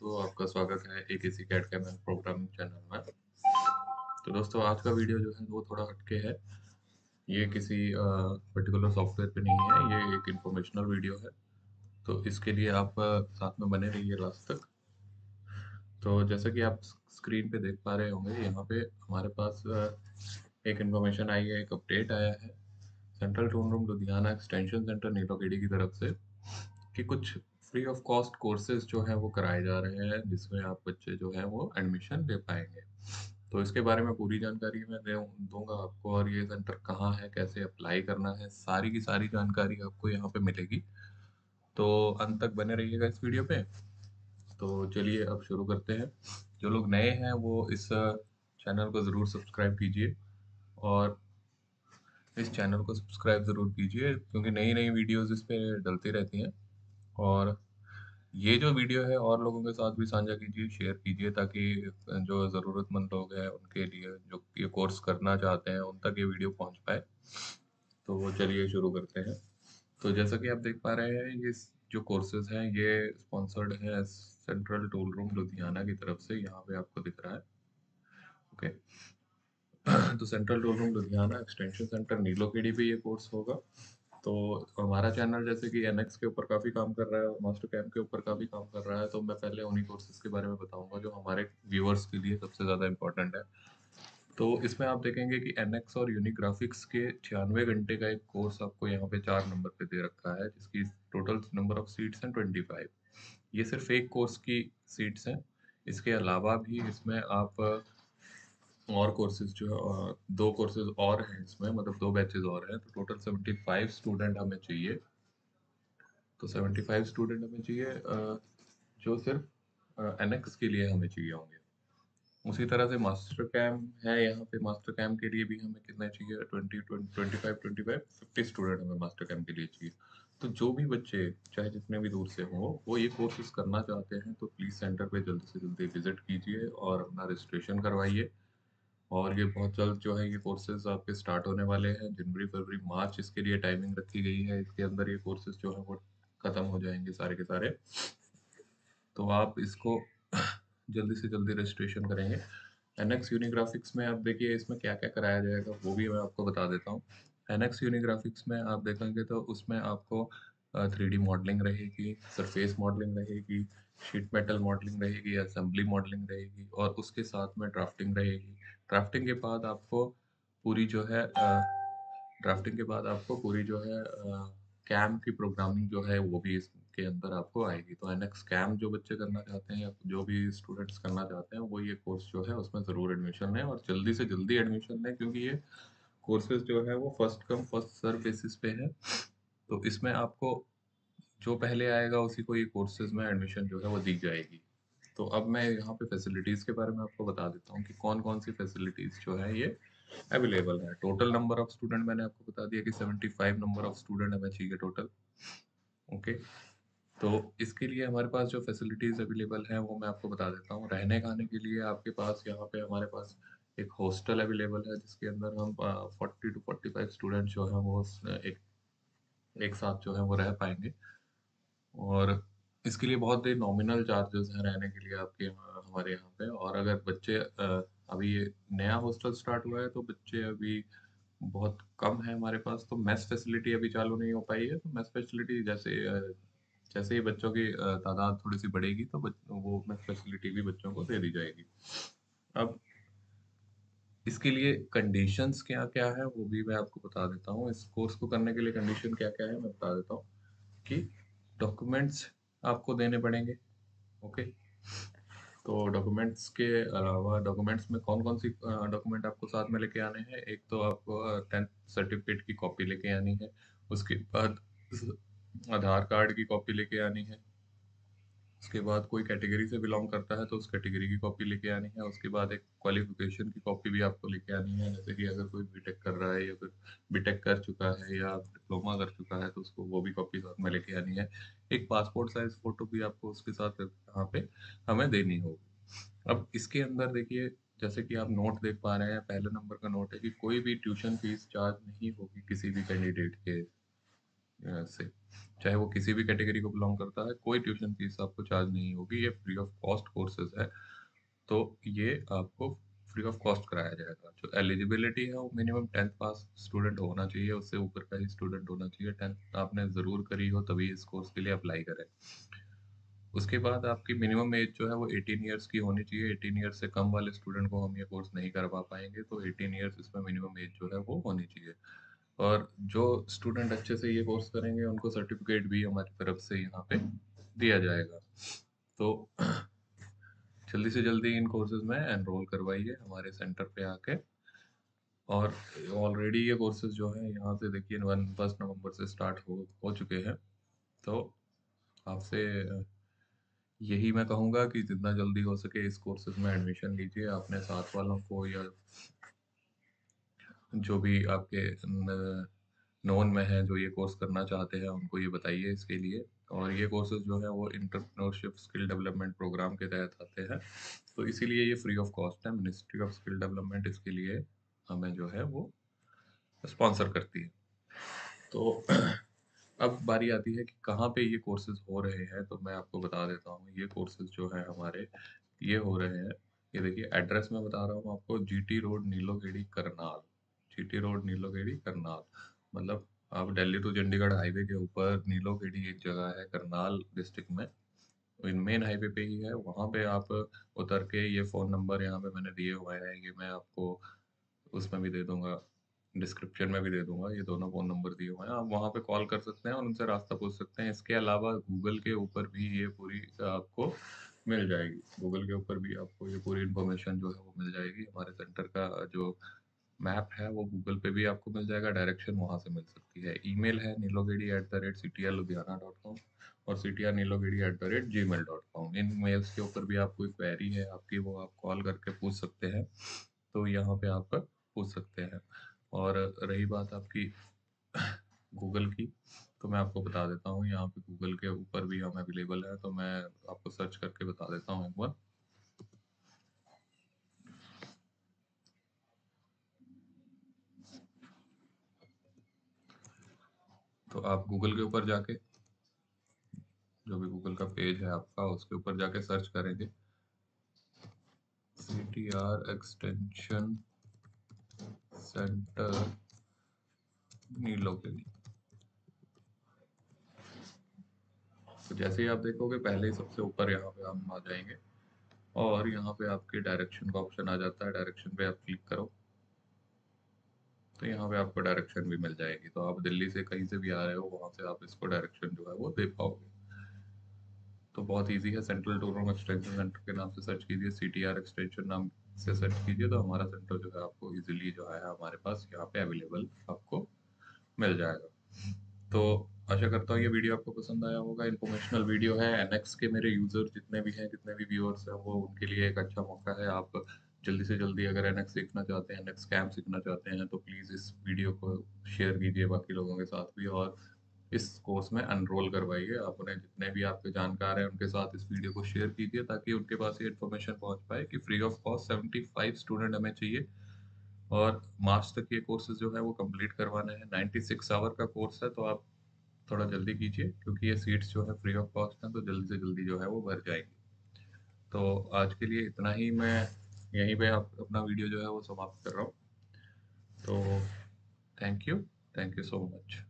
दोस्तों आपका स्वागत है एकेसी कैड के मेन प्रोग्रामिंग चैनल में। तो दोस्तों आज का वीडियो जो है वो थोड़ा हटके है, ये किसी पर्टिकुलर सॉफ्टवेयर पे नहीं है, ये एक इंफॉर्मेशनल वीडियो है। तो इसके लिए आप साथ में बने रहिए लास्ट तक। तो जैसा कि आप स्क्रीन पे देख पा रहे होंगे, यहाँ पे हमारे पास एक इन्फॉर्मेशन आई है, एक अपडेट आया है central tool room Ludhiana extension centre Nilokheri की तरफ से कि कुछ फ्री ऑफ कॉस्ट कोर्सेज जो हैं वो कराए जा रहे हैं, जिसमें आप बच्चे जो हैं वो एडमिशन ले पाएंगे। तो इसके बारे में पूरी जानकारी मैं दूंगा आपको, और ये सेंटर कहाँ है, कैसे अप्लाई करना है, सारी की सारी जानकारी आपको यहाँ पे मिलेगी। तो अंत तक बने रहिएगा इस वीडियो पे। तो चलिए अब शुरू करते हैं। जो लोग नए हैं वो इस चैनल को ज़रूर सब्सक्राइब कीजिए, और इस चैनल को सब्सक्राइब ज़रूर कीजिए क्योंकि नई नई वीडियोज़ इस पर डलती रहती हैं। और ये जो वीडियो है और लोगों के साथ भी साझा कीजिए, शेयर कीजिए, ताकि जो ज़रूरतमंद लोग हैं उनके लिए, जो ये कोर्स करना चाहते हैं, उन तक ये वीडियो पहुंच पाए। तो चलिए शुरू करते हैं। तो जैसा कि आप देख पा रहे हैं, ये जो कोर्सेज हैं ये स्पॉन्सर्ड है सेंट्रल टूल रूम लुधियाना की तरफ से। यहाँ पे आपको दिख रहा है, ओके। तो central tool room Ludhiana extension centre Nilokheri पे ये कोर्स होगा। तो हमारा चैनल जैसे कि एनएक्स के ऊपर काफ़ी काम कर रहा है, मास्टर कैम्प के ऊपर काफ़ी काम कर रहा है, तो मैं पहले उन्हीं कोर्सेज़ के बारे में बताऊंगा जो हमारे व्यूअर्स के लिए सबसे ज़्यादा इम्पोर्टेंट है। तो इसमें आप देखेंगे कि एनएक्स और यूनिग्राफिक्स के 96 घंटे का एक कोर्स आपको यहाँ पे 4 नंबर पे दे रखा है, जिसकी टोटल नंबर ऑफ सीट्स हैं 25। ये सिर्फ एक कोर्स की सीट्स हैं, इसके अलावा भी इसमें आप और कोर्सेज जो है, 2 कोर्सेज और हैं इसमें, मतलब 2 बैचेज और हैं। तो टोटल 75 स्टूडेंट हमें चाहिए। तो 75 स्टूडेंट हमें चाहिए जो सिर्फ एनएक्स के लिए हमें चाहिए होंगे। उसी तरह से मास्टर कैम्प है, यहाँ पे मास्टर कैम्प के लिए भी हमें कितना चाहिए, 50 स्टूडेंट हमें मास्टर कैम्प के लिए चाहिए। तो जो भी बच्चे चाहे जितने भी दूर से हों वो ये कोर्सेज करना चाहते हैं, तो प्लीज़ सेंटर पर जल्दी से जल्दी विजिट कीजिए और अपना रजिस्ट्रेशन करवाइए। और ये बहुत जल्द जो है ये कोर्सेज आपके स्टार्ट होने वाले हैं। जनवरी, फरवरी, मार्च इसके लिए टाइमिंग रखी गई है, इसके अंदर ये कोर्सेज जो है वो ख़त्म हो जाएंगे सारे के सारे। तो आप इसको जल्दी से जल्दी रजिस्ट्रेशन करेंगे। एनएक्स यूनिग्राफिक्स में आप देखिए इसमें क्या क्या कराया जाएगा वो भी मैं आपको बता देता हूँ। एनएक्स यूनिग्राफिक्स में आप देखेंगे तो उसमें आपको 3D मॉडलिंग रहेगी, सरफेस मॉडलिंग रहेगी, शीट मेटल मॉडलिंग रहेगी, असेंबली मॉडलिंग रहेगी, और उसके साथ में ड्राफ्टिंग रहेगी। ड्राफ्टिंग के बाद आपको पूरी जो है कैम की प्रोग्रामिंग जो है वो भी इसके अंदर आपको आएगी। तो एनएक्स कैम जो बच्चे करना चाहते हैं या जो भी स्टूडेंट्स करना चाहते हैं वो ये कोर्स जो है उसमें ज़रूर एडमिशन लें, और जल्दी से जल्दी एडमिशन लें क्योंकि ये कोर्सेज जो है वो first come first serve basis पे है। तो इसमें आपको जो पहले आएगा उसी को ये कोर्सेज में एडमिशन जो है वो दी जाएगी। तो अब मैं यहाँ पे फैसिलिटीज़ के बारे में आपको बता देता हूँ कि कौन कौन सी फैसिलिटीज़ जो है ये अवेलेबल है। टोटल नंबर ऑफ स्टूडेंट मैंने आपको बता दिया कि 75 नंबर ऑफ स्टूडेंट हमें चाहिए टोटल, ओके। तो इसके लिए हमारे पास जो फैसिलिटीज़ अवेलेबल हैं वो मैं आपको बता देता हूँ। रहने खाने के लिए आपके पास यहाँ पे हमारे पास एक हॉस्टल अवेलेबल है, जिसके अंदर हम 40 to 45 स्टूडेंट जो है वो एक साथ जो है वो रह पाएंगे। और इसके लिए बहुत ही नॉमिनल चार्जेस हैं रहने के लिए आपके हमारे यहाँ पे। और अगर बच्चे अभी ये नया हॉस्टल स्टार्ट हुआ है तो बच्चे अभी बहुत कम है हमारे पास, तो मेस फैसिलिटी अभी चालू नहीं हो पाई है। तो मेस फैसिलिटी जैसे ही बच्चों की तादाद थोड़ी सी बढ़ेगी तो वो मेस फैसिलिटी भी बच्चों को दे दी जाएगी। अब इसके लिए कंडीशंस क्या क्या है वो भी मैं आपको बता देता हूँ। इस कोर्स को करने के लिए कंडीशन क्या क्या है मैं बता देता हूँ कि डॉक्यूमेंट्स आपको देने पड़ेंगे, ओके। तो डॉक्यूमेंट्स के अलावा डॉक्यूमेंट्स में कौन कौन सी डॉक्यूमेंट आपको साथ में लेके आने हैं, एक तो आपको 10th सर्टिफिकेट की कॉपी लेके आनी है, उसके बाद आधार कार्ड की कॉपी लेके आनी है, उसके बाद कोई कैटेगरी से बिलोंग करता है तो उस कैटेगरी की कॉपी लेके आनी है, उसके बाद एक क्वालिफिकेशन की कॉपी भी आपको लेके आनी है, जैसे कि अगर कोई बीटेक कर रहा है या फिर बीटेक कर चुका है या डिप्लोमा कर चुका है तो उसको वो भी कॉपी साथ में लेके आनी है। एक पासपोर्ट साइज फोटो भी आपको उसके साथ यहाँ पे हमें देनी होगी। अब इसके अंदर देखिए जैसे कि आप नोट देख पा रहे हैं, पहले नंबर का नोट है कि कोई भी ट्यूशन फीस चार्ज नहीं होगी किसी भी कैंडिडेट के, से, चाहे वो किसी भी कैटेगरी को बिलोंग करता है, कोई ट्यूशन फीस आपको चार्ज नहीं होगी, ये फ्री ऑफ कॉस्ट कोर्सेज है, तो ये आपको फ्री ऑफ कॉस्ट कराया जाएगा। जो एलिजिबिलिटी है वो मिनिमम 10th पास स्टूडेंट होना चाहिए, उससे ऊपर का ही स्टूडेंट होना चाहिए, 10th आपने ज़रूर करी हो तभी इस कोर्स के लिए अप्लाई करें। उसके बाद आपकी मिनिमम एज जो है वो 18 ईयर्स की होनी चाहिए, 18 ईयर्स से कम वाले स्टूडेंट को हम ये कोर्स नहीं करवा पाएंगे, तो 18 ईयर्स इसमें मिनिमम एज जो है वो होनी चाहिए। और जो स्टूडेंट अच्छे से ये कोर्स करेंगे उनको सर्टिफिकेट भी हमारी तरफ से यहाँ पे दिया जाएगा। तो जल्दी से जल्दी इन कोर्सेज में एनरोल करवाइए हमारे सेंटर पे आके। और ऑलरेडी ये कोर्सेज जो है यहाँ से देखिए 1 नवंबर से स्टार्ट हो चुके हैं, तो आपसे यही मैं कहूँगा कि जितना जल्दी हो सके इस कोर्सेज में एडमिशन लीजिए। आपने साथ वालों को या जो भी आपके नोन में हैं जो ये कोर्स करना चाहते हैं उनको ये बताइए इसके लिए। और ये कोर्सेज जो है वो एंटरप्रेन्योरशिप स्किल डेवलपमेंट प्रोग्राम के तहत आते हैं, तो इसीलिए ये फ्री ऑफ कॉस्ट है। मिनिस्ट्री ऑफ स्किल डेवलपमेंट इसके लिए हमें जो है वो स्पॉन्सर करती है। तो अब बारी आती है कि कहाँ पे ये कोर्सेज हो रहे हैं, तो मैं आपको बता देता हूँ। ये कोर्सेज जो है हमारे ये हो रहे हैं, ये देखिए एड्रेस मैं बता रहा हूँ आपको, GT road Nilokheri Karnal, GT road Nilokheri Karnal, मतलब आप दिल्ली टू चंडीगढ़ हाईवे के ऊपर नीलोखेड़ी एक जगह है करनाल डिस्ट्रिक्ट में, मेन हाईवे पे ही है, वहाँ पे आप उतर के ये फ़ोन नंबर यहाँ पे मैंने दिए हुए हैं, ये मैं आपको उसमें भी दे दूँगा, डिस्क्रिप्शन में भी दे दूँगा, ये दोनों फ़ोन नंबर दिए हुए हैं, आप वहाँ पे कॉल कर सकते हैं और उनसे रास्ता पूछ सकते हैं। इसके अलावा गूगल के ऊपर भी ये पूरी आपको मिल जाएगी, गूगल के ऊपर भी आपको ये पूरी इन्फॉर्मेशन जो है वो मिल जाएगी। हमारे सेंटर का जो मैप है वो गूगल पे भी आपको मिल जाएगा, डायरेक्शन वहाँ से मिल सकती है। ईमेल है neelokheadi@ctrludhiana.com और ctrneelokheadi@gmail.com। इन मेल्स के ऊपर भी आपको क्वेरी है आपकी, वो आप कॉल करके पूछ सकते हैं, तो यहाँ पे आप पूछ सकते हैं। और रही बात आपकी गूगल की, तो मैं आपको बता देता हूँ, यहाँ पे गूगल के ऊपर भी हम अवेलेबल है, तो मैं आपको सर्च करके बता देता हूँ एक बार। तो आप गूगल के ऊपर जाके, जो भी गूगल का पेज है आपका, उसके ऊपर जाके सर्च करेंगे CTR एक्सटेंशन सेंटर नीलोखेड़ी, तो जैसे ही आप देखोगे पहले ही सबसे ऊपर यहाँ पे हम आ जाएंगे और यहाँ पे आपके डायरेक्शन का ऑप्शन आ जाता है, डायरेक्शन पे आप क्लिक करो तो यहाँ पे आपको डायरेक्शन भी मिल जाएगी। तो आप दिल्ली से कहीं से भी आ रहे हो वहाँ से आप इसको डायरेक्शन जो है वो दे पाओगे। तो बहुत इजी है, central tool room extension centre के नाम से सर्च कीजिए, CTR एक्सटेंशन नाम से सर्च कीजिए, तो हमारा सेंटर जो है आपको इजीली जो है हमारे पास यहाँ पे अवेलेबल आपको मिल जाएगा। तो आशा करता हूँ ये वीडियो आपको पसंद आया होगा, इन्फॉर्मेशनल वीडियो है। NX के मेरे यूज़र जितने भी हैं, जितने भी व्यूअर्स हैं, वो उनके लिए एक अच्छा मौका है। आप जल्दी से जल्दी अगर NX सीखना चाहते हैं, NX स्कैम सीखना चाहते हैं, तो प्लीज़ इस वीडियो को शेयर कीजिए बाकी लोगों के साथ भी और इस कोर्स में एनरोल करवाइए। आप उन्हें जितने भी आपके जानकार हैं उनके साथ इस वीडियो को शेयर कीजिए ताकि उनके पास ये इन्फॉर्मेशन पहुंच पाए कि फ्री ऑफ कॉस्ट 75 स्टूडेंट हमें चाहिए और मार्च तक ये कोर्सेज जो है वो कम्प्लीट करवाना है। 96 आवर का कोर्स है, तो आप थोड़ा जल्दी कीजिए क्योंकि ये सीट्स जो है फ्री ऑफ कॉस्ट हैं, तो जल्दी से जल्दी जो है वो भर जाएंगी। तो आज के लिए इतना ही, मैं यहीं पे आप अपना वीडियो जो है वो समाप्त कर रहा हूँ। तो थैंक यू सो मच।